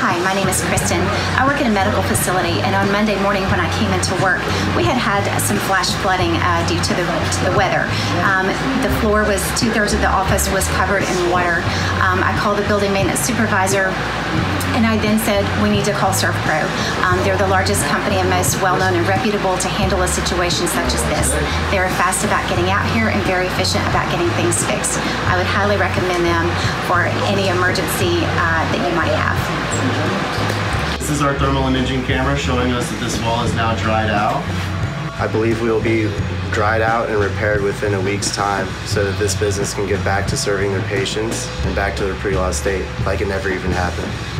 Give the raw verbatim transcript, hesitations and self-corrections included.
Hi, my name is Kristen. I work in a medical facility, and on Monday morning when I came into work, we had had some flash flooding uh, due to the, to the weather. Um, the floor was, two-thirds of the office was covered in water. Um, I called the building maintenance supervisor, and I then said, we need to call Servpro. Um, they're the largest company and most well-known and reputable to handle a situation such as this. They are fast about getting out here and very efficient about getting things fixed. I would highly recommend them for any emergency uh, that you might have. This is our thermal imaging camera showing us that this wall is now dried out. I believe we will be dried out and repaired within a week's time so that this business can get back to serving their patients and back to their pre-law state like it never even happened.